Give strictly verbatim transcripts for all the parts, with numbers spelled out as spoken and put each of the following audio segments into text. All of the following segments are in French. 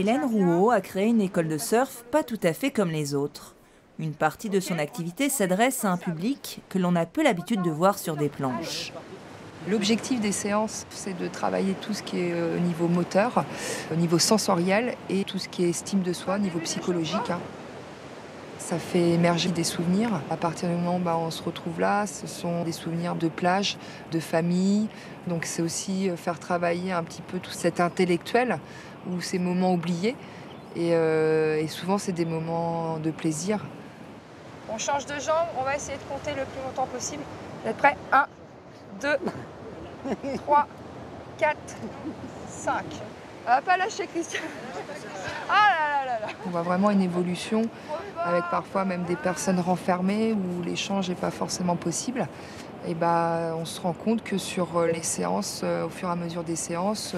Hélène Rouault a créé une école de surf pas tout à fait comme les autres. Une partie de son activité s'adresse à un public que l'on a peu l'habitude de voir sur des planches. L'objectif des séances, c'est de travailler tout ce qui est au niveau moteur, au niveau sensoriel et tout ce qui est estime de soi, au niveau psychologique. Ça fait émerger des souvenirs. À partir du moment où on se retrouve là, ce sont des souvenirs de plage, de famille. Donc c'est aussi faire travailler un petit peu tout cet intellectuel ou ces moments oubliés. Et, euh, et souvent, c'est des moments de plaisir. On change de jambe, on va essayer de compter le plus longtemps possible. Vous êtes prêts? un, deux, trois, quatre, cinq. On va pas lâcher, Christian. Ah là là là là. On voit vraiment une évolution, avec parfois même des personnes renfermées où l'échange n'est pas forcément possible. Et bah, on se rend compte que sur les séances, au fur et à mesure des séances,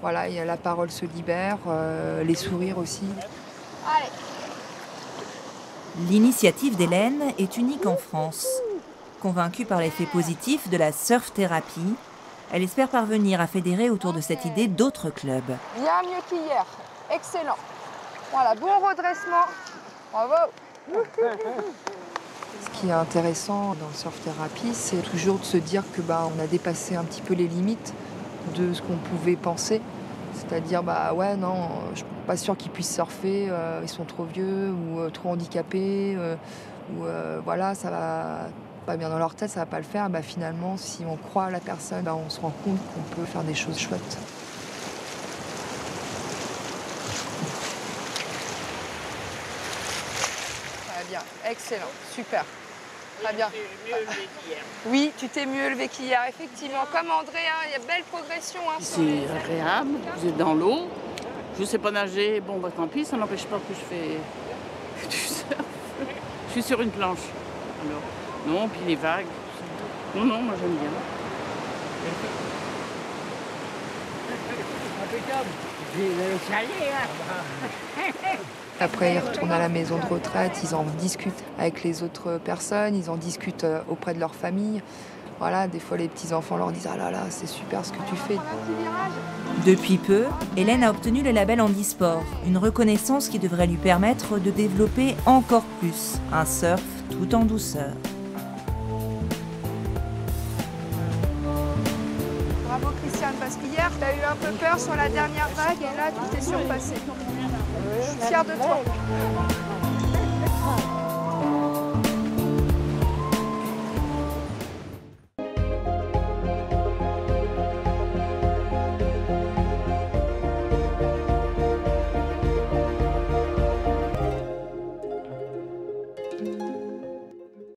voilà, la parole se libère, euh, les sourires aussi. L'initiative d'Hélène est unique en France. Convaincue par l'effet positif de la surf-thérapie, elle espère parvenir à fédérer autour de cette idée d'autres clubs. Bien mieux qu'hier. Excellent. Voilà, bon redressement. Bravo. Ce qui est intéressant dans le surf-thérapie, c'est toujours de se dire que bah, on a dépassé un petit peu les limites de ce qu'on pouvait penser. C'est-à-dire, bah ouais, non, je suis pas sûre qu'ils puissent surfer, euh, ils sont trop vieux ou euh, trop handicapés, euh, ou euh, voilà, ça va pas bien dans leur tête, ça va pas le faire. Bah, finalement, si on croit à la personne, bah, on se rend compte qu'on peut faire des choses chouettes. Bien, excellent, super, très bien. Oui, tu t'es mieux levé qu'hier, effectivement. Comme André, hein, il y a belle progression. Hein, c'est agréable, vous êtes dans l'eau. Je ne sais pas nager, bon, bah, tant pis, ça n'empêche pas que je fais du surf. Je suis sur une planche. Alors, non, puis les vagues. Non, non, moi j'aime bien. Impeccable. Après, ils retournent à la maison de retraite, ils en discutent avec les autres personnes, ils en discutent auprès de leur famille. Voilà, des fois, les petits-enfants leur disent « Ah là là, c'est super ce que tu fais ». Depuis peu, Hélène a obtenu le label Handisport, une reconnaissance qui devrait lui permettre de développer encore plus un surf tout en douceur. Bravo Christiane, parce qu'hier, tu as eu un peu peur sur la dernière vague et là, tu t'es surpassée. Je suis fière de toi.